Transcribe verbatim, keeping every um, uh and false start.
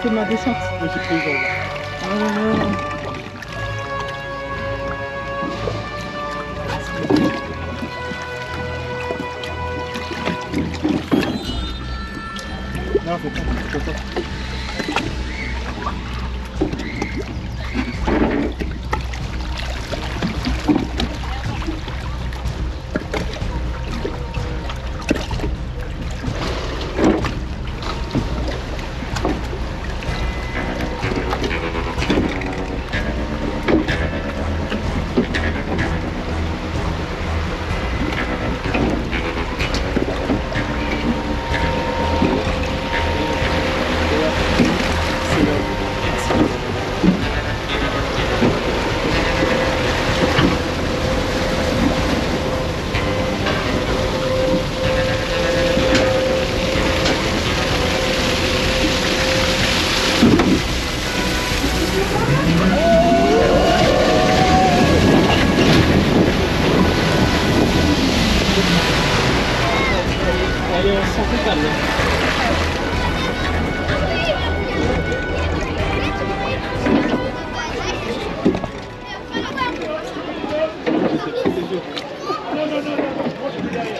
C'est ma descente. Oui, c'est plus genre. Ah ouais, ouais, ouais. Non, non, non, non, moi je suis derrière.